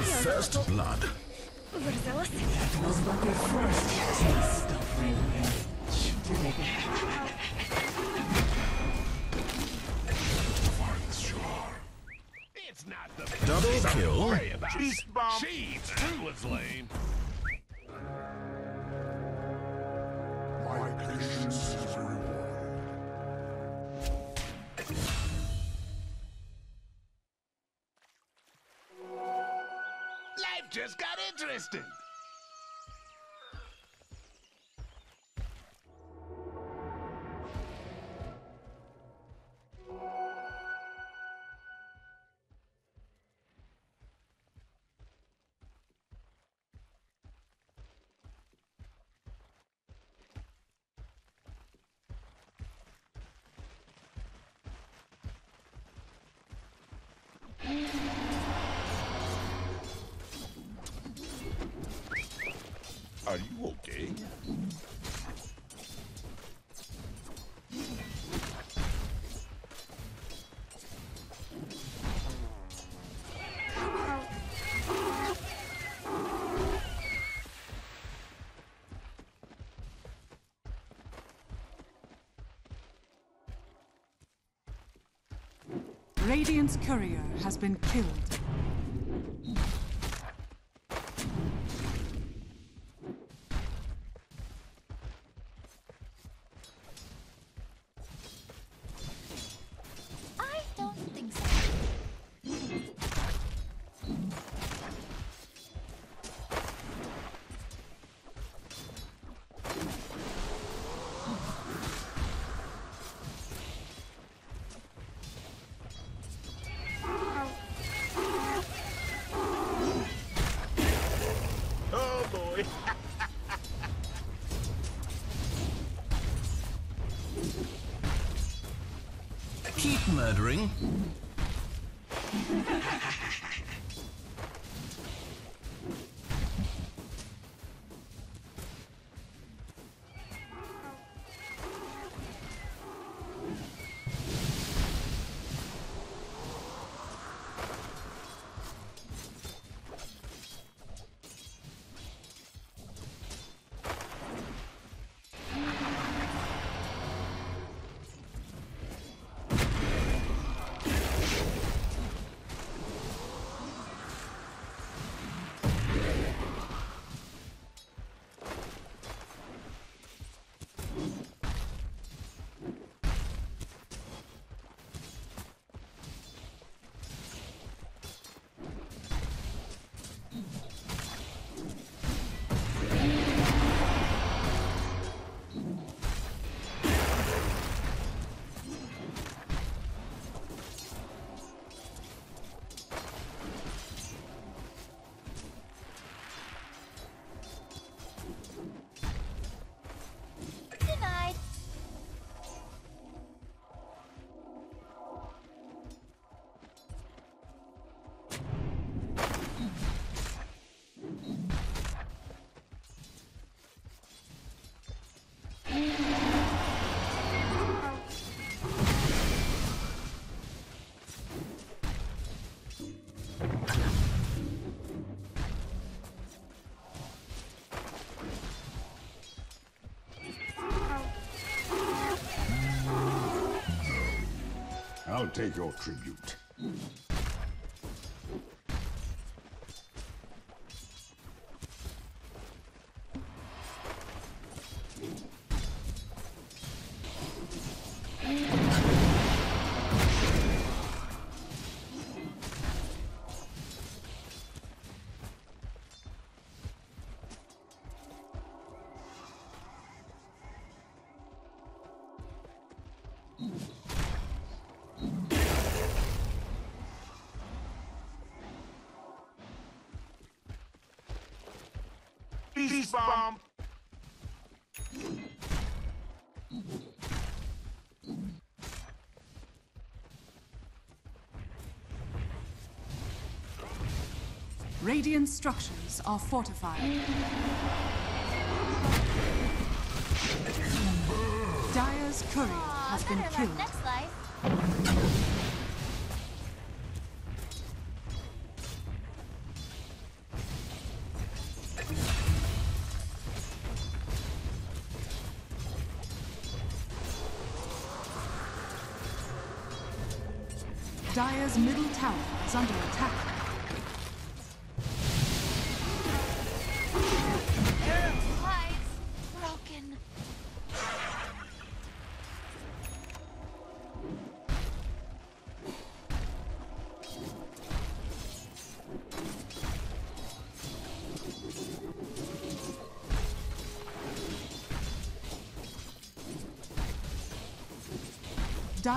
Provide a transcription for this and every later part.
First blood. That was but the first taste of revenge. It's not the double kill. Cheese bomb. She's trueless lame. My patience is rewarded. Just got interested. Are you okay? Radiant's courier has been killed. Keep murdering. I'll take your tribute. Bomb. Radiant structures are fortified. Dire's courier has been killed. Next life. Dire's middle tower is under attack. Lights broken.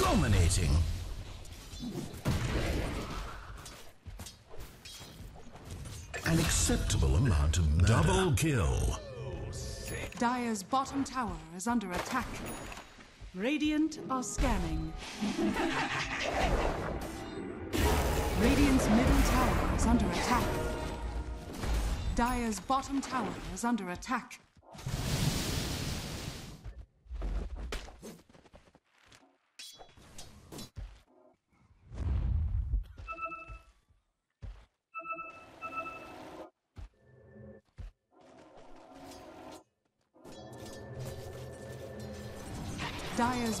Dominating. An acceptable amount of murder. Double kill. Dire's bottom tower is under attack. Radiant are scanning. Radiant's middle tower is under attack. Dire's bottom tower is under attack. Dire's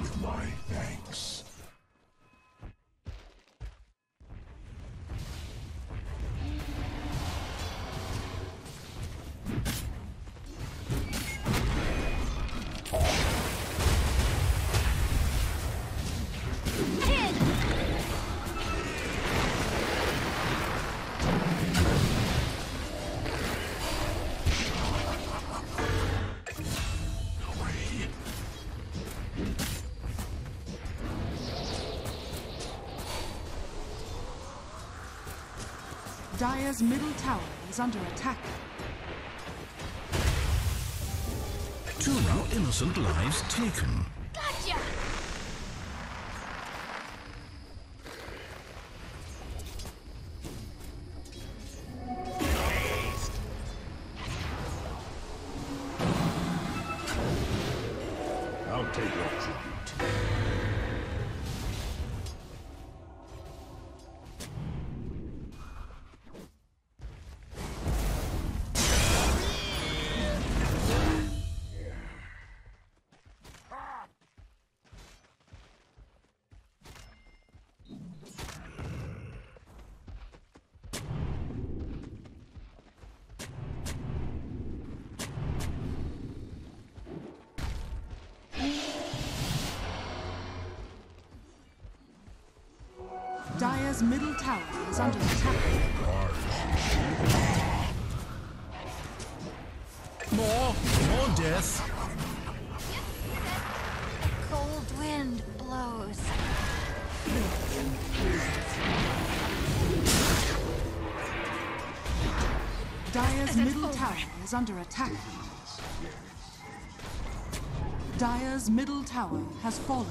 With my thanks. Dire's middle tower is under attack. 2 now innocent lives taken. Gotcha! I'll take your tribute. Dire's middle tower is under attack. More death. A cold wind blows. Dire's middle tower is under attack. Dire's middle tower has fallen.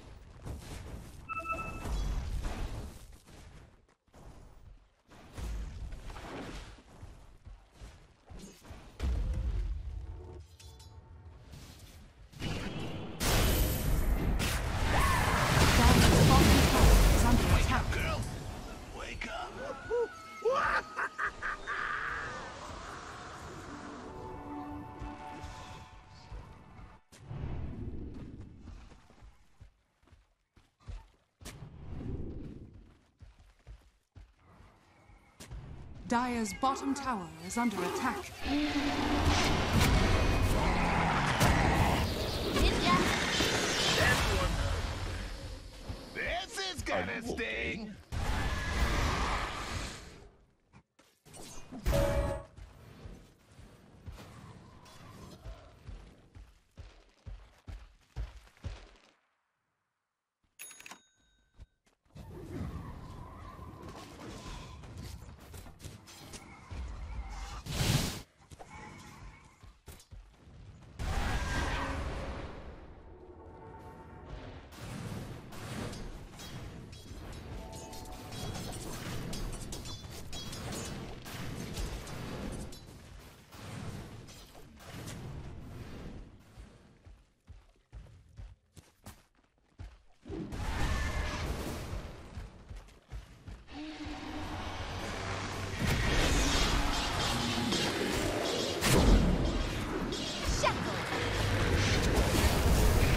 Dire's bottom tower is under attack. This is gonna sting.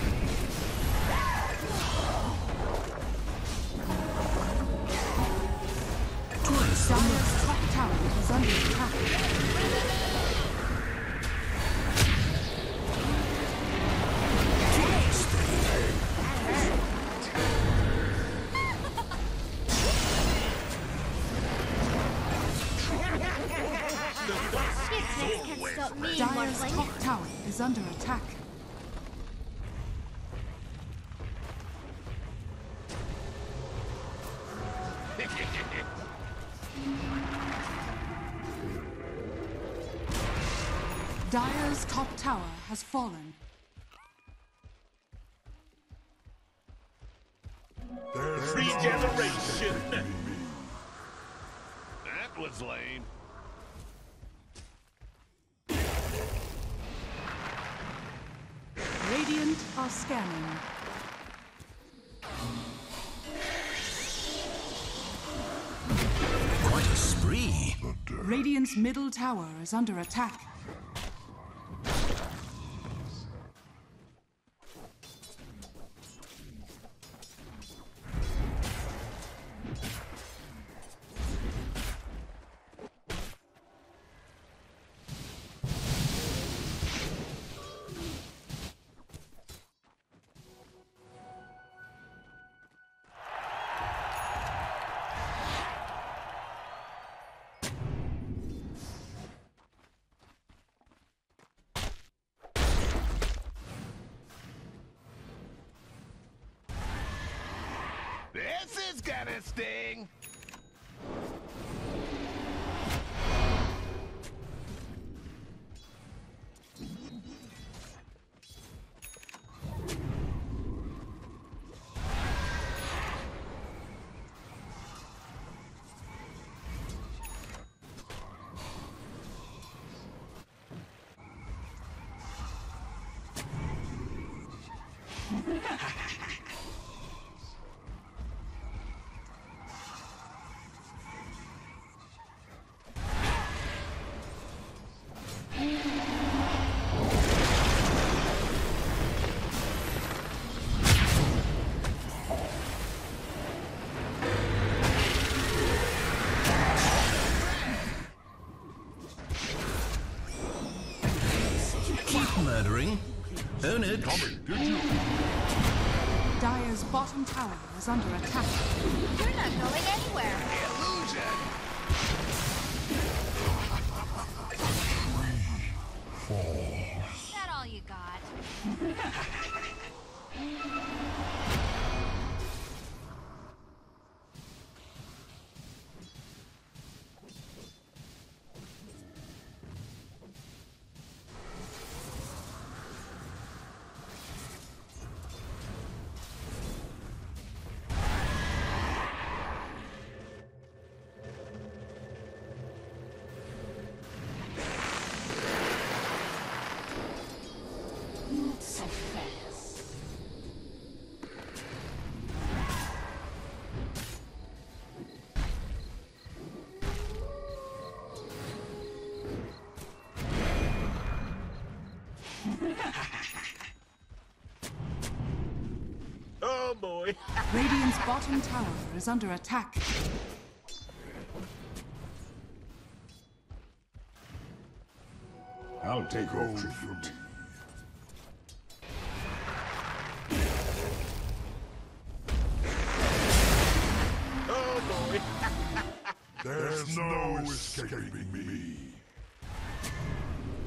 Dire's top tower is under attack. Dire's top tower has fallen. Regeneration! That was lame. Radiant are scanning. Quite a spree. Radiant's middle tower is under attack. This is gonna sting! Own it. Dire's bottom tower is under attack. You're not going anywhere. Illusion. Is that all you got? Oh boy. Radiant's bottom tower is under attack. I'll take hold from it. Oh boy. There's no escaping me.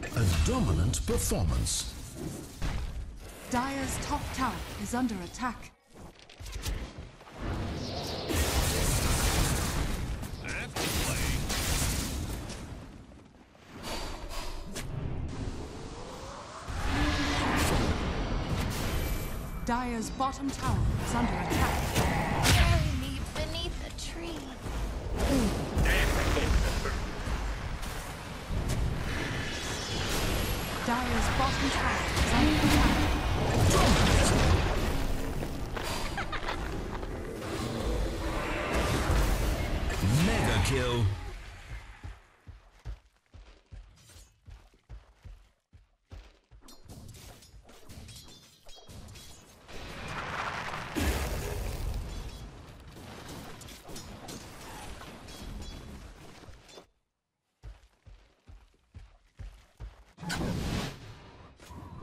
A dominant performance. Dire's top tower is under attack. Dire's bottom tower is under attack. Bury me beneath a tree. Dire's bottom tower is under attack. Mega kill.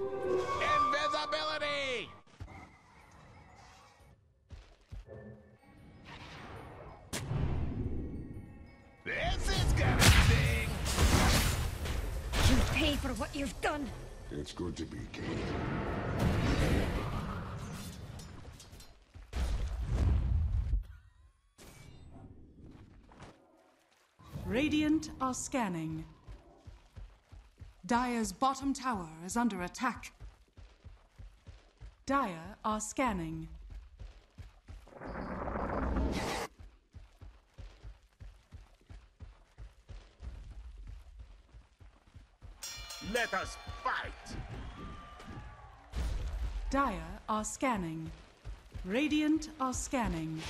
Invisibility! This is gonna sting! You pay for what you've done! It's good to be king. Radiant are scanning. Dire's bottom tower is under attack. Dire are scanning. Let us fight! Dire are scanning. Radiant are scanning.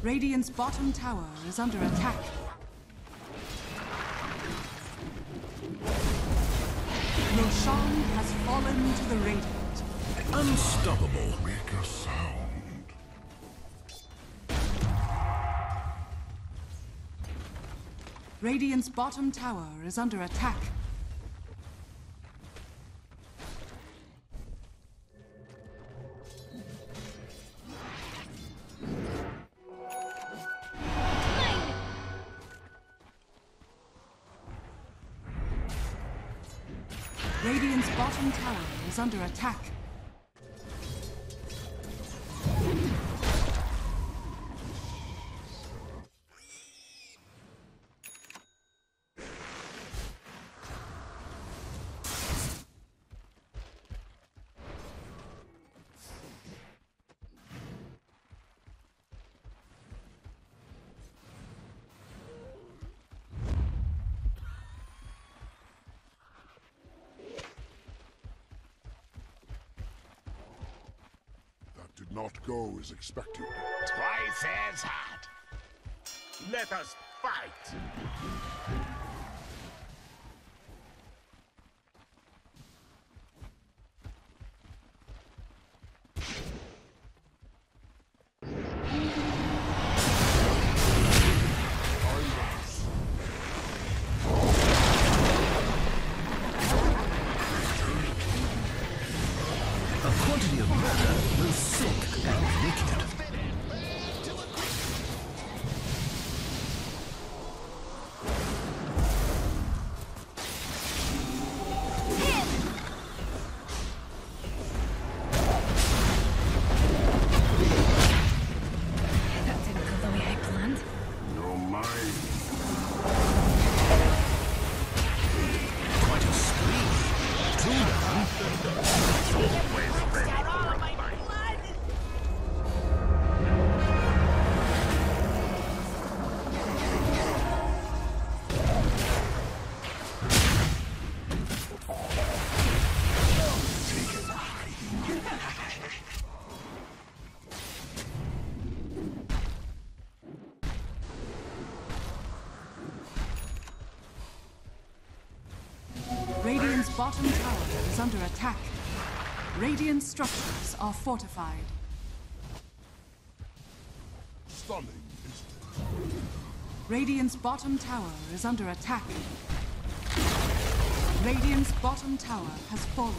Radiant's bottom tower is under attack. Roshan has fallen to the Radiant. Unstoppable. Make a sound. Radiant's bottom tower is under attack. Radiant's bottom tower is under attack. Did not go as expected. Twice as hot. Let us fight. Always been all of my blood. is under attack. Radiant structures are fortified. Stunning. Radiant's bottom tower is under attack. Radiant's bottom tower has fallen.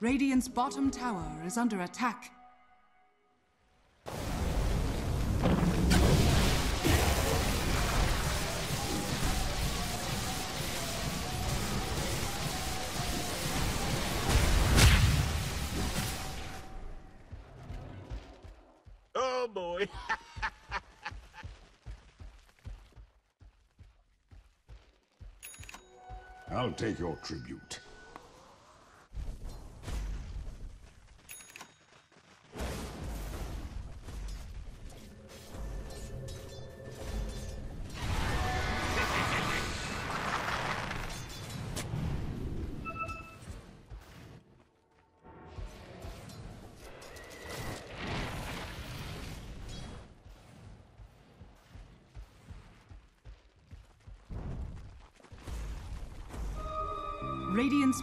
Radiant's bottom tower is under attack. Oh boy. I'll take your tribute. Radiant's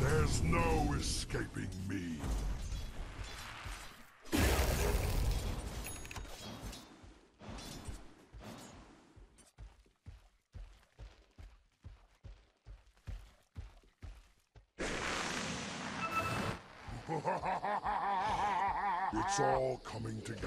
There's no escaping me. It's all coming together.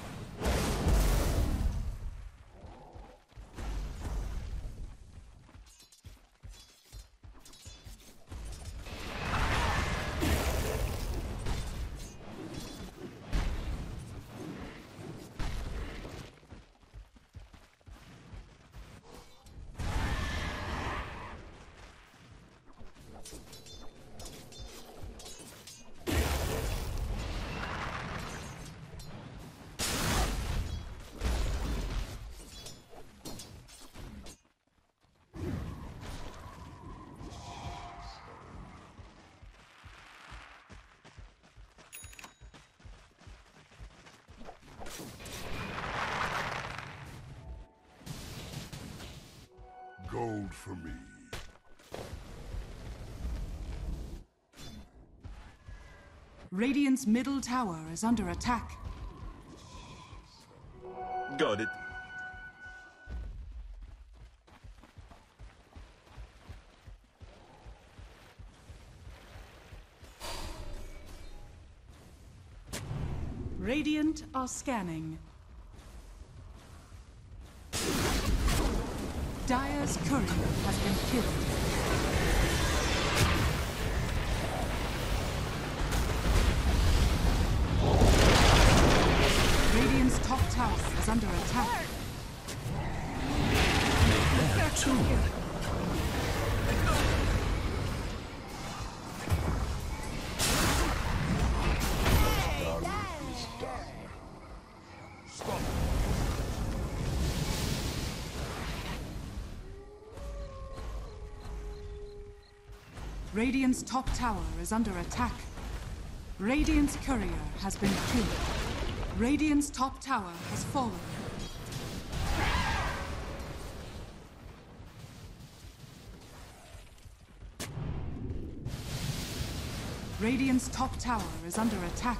Gold for me. Radiant's middle tower is under attack. Got it. Radiant are scanning. Dire's courier has been killed. Radiant's top tower is under attack. There too. Radiant's top tower is under attack. Radiant's courier has been killed. Radiant's top tower has fallen. Radiant's top tower is under attack.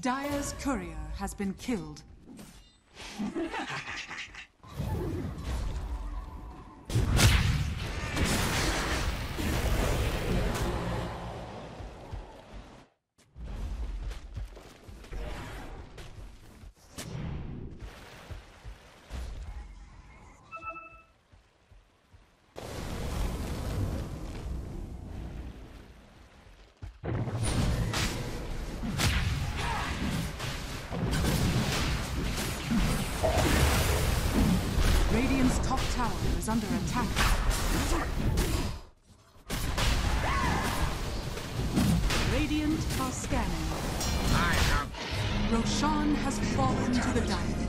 Dire's courier has been killed. Is under attack. Radiant are scanning. Roshan has fallen to the diamond.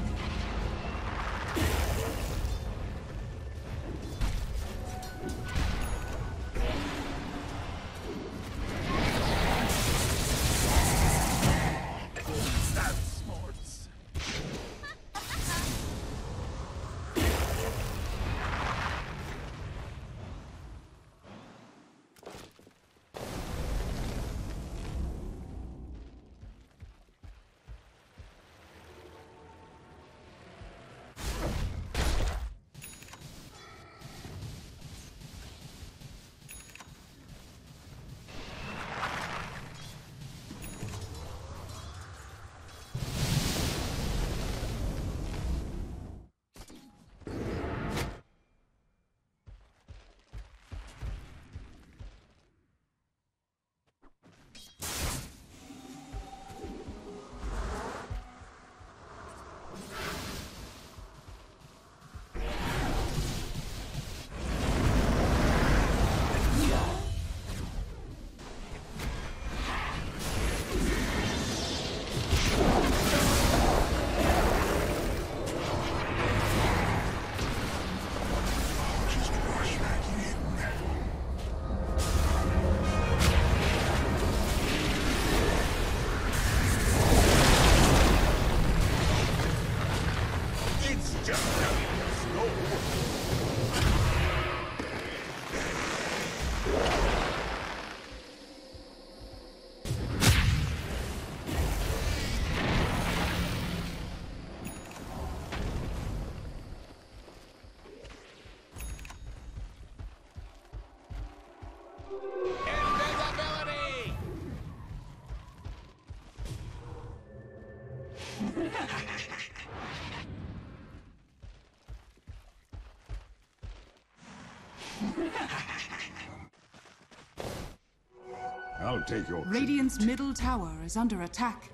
I'll take your Radiant's middle tower is under attack.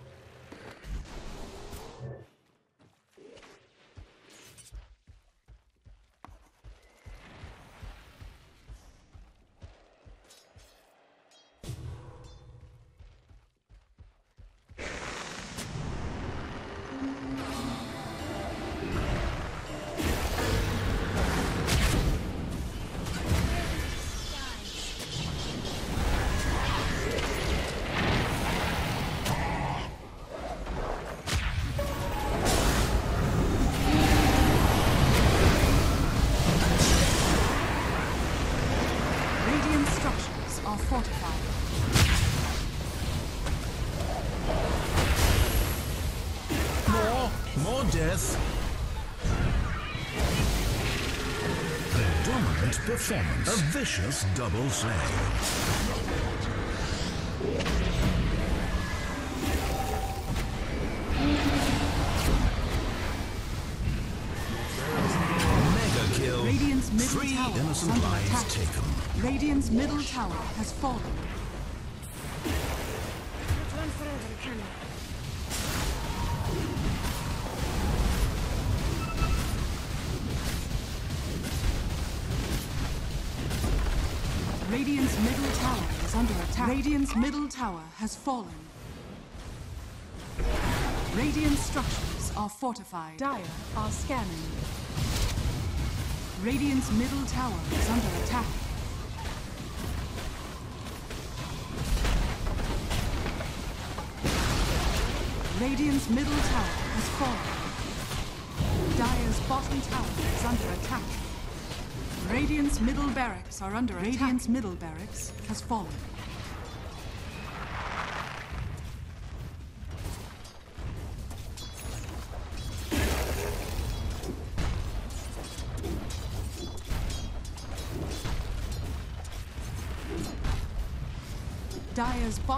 Performance. A vicious double slay. Mega kill. Radiant's mid tower Innocent under lives attack. Taken. Radiant's middle tower has fallen. Radiant's middle tower is under attack. Radiant's middle tower has fallen. Radiant structures are fortified. Dire are scanning. Radiant's middle tower is under attack. Radiant's middle tower has fallen. Dire's bottom tower is under attack. Radiant's middle barracks are under attack. Radiant's middle barracks has fallen. Dire's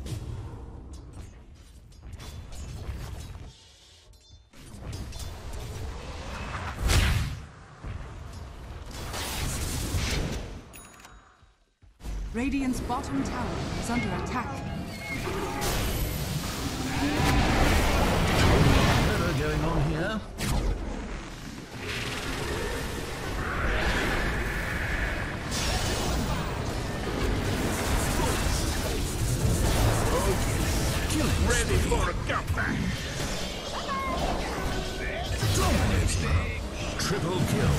Radiant's bottom tower is under attack. What's going on here? Oh, yes. Ready for a comeback. Dominate. Triple kill.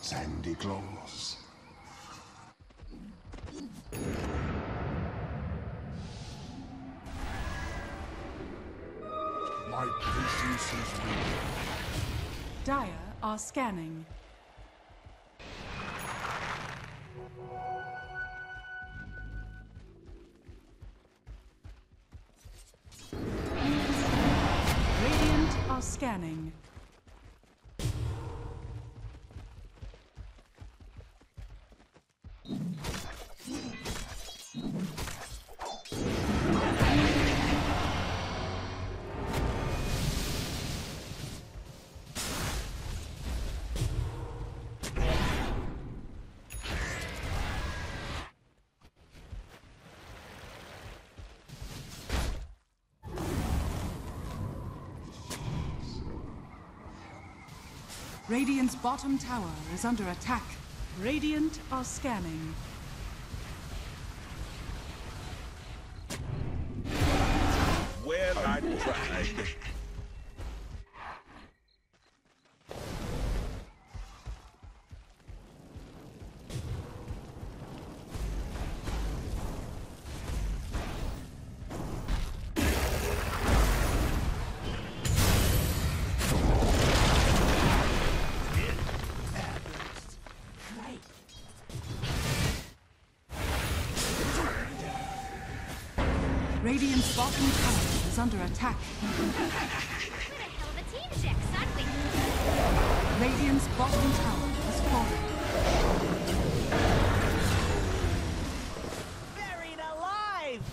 Sandy claws. My patience is weak. Dire are scanning. Radiant are scanning. Radiant's bottom tower is under attack. Radiant are scanning. Well, I tried. Radiant's bottom tower is under attack. Radiant's bottom tower has fallen. Buried alive!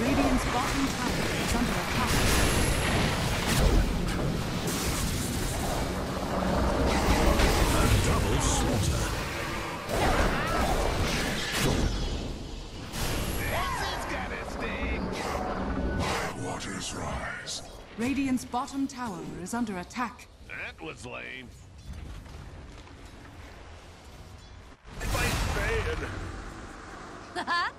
Radiant's bottom tower is under attack. A double slaughter. Rise. Radiant's bottom tower is under attack. That was lame. Fight bad. Haha.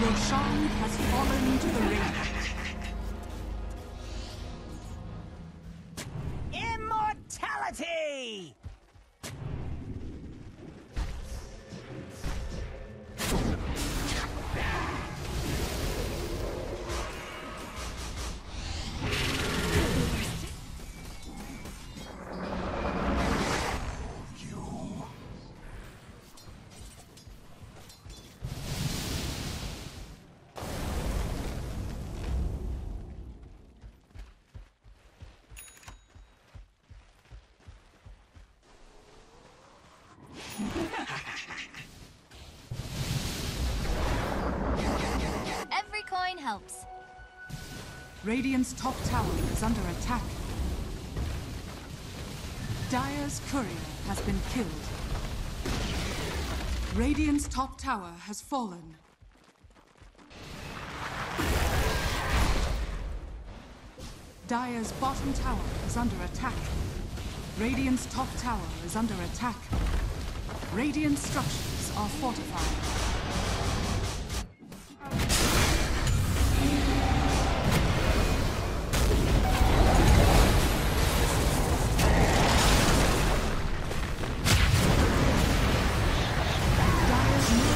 Roshan has fallen to the ring. Immortality! Every coin helps. Radiant's top tower is under attack. Dire's courier has been killed. Radiant's top tower has fallen. Dire's bottom tower is under attack. Radiant's top tower is under attack. Radiant structures are fortified. Dire's middle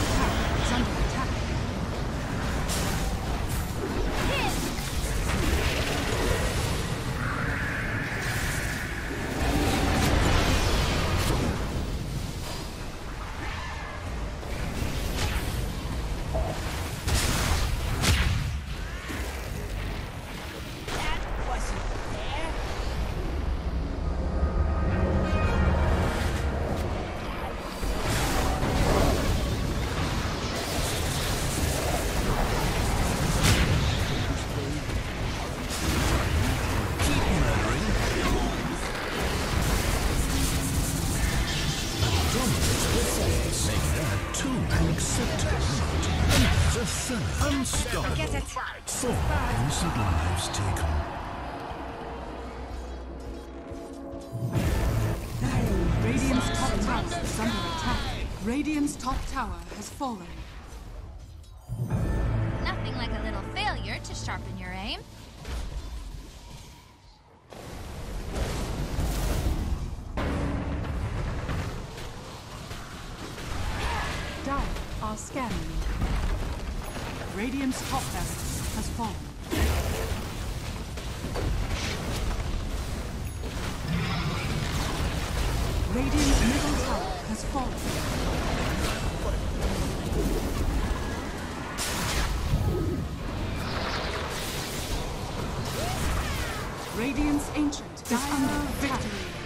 tower is under attack. Unstoppable. Get it. 4 innocent lives taken. Radiant's top tower is under attack. Radiant's top tower has fallen. Nothing like a little failure to sharpen your aim. Dire are scanning. Radiant's top tower has fallen. Radiant's middle tower has fallen. Radiant's ancient is under victory.